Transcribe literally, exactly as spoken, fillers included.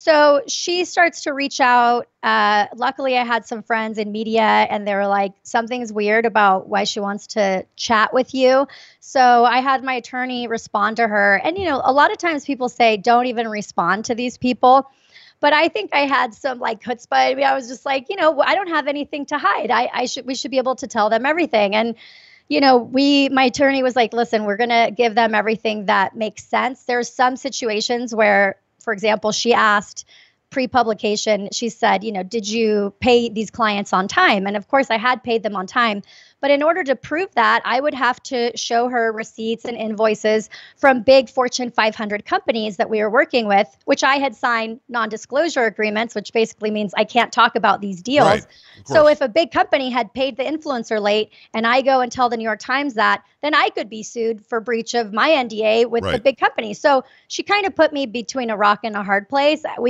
So she starts to reach out. Uh, luckily, I had some friends in media, and they were like, something's weird about why she wants to chat with you. So I had my attorney respond to her. And, you know, a lot of times people say, don't even respond to these people. But I think I had some like chutzpah. I mean, I was just like, you know, I don't have anything to hide. I, I should, we should be able to tell them everything. And, you know, we, my attorney was like, listen, we're going to give them everything that makes sense. There's some situations where, for example, she asked pre-publication, she said, you know, did you pay these clients on time? And of course I had paid them on time. But in order to prove that, I would have to show her receipts and invoices from big Fortune five hundred companies that we were working with, which I had signed non-disclosure agreements, which basically means I can't talk about these deals. Right, so if a big company had paid the influencer late and I go and tell the New York Times that, then I could be sued for breach of my N D A with right. the big company. So she kind of put me between a rock and a hard place. We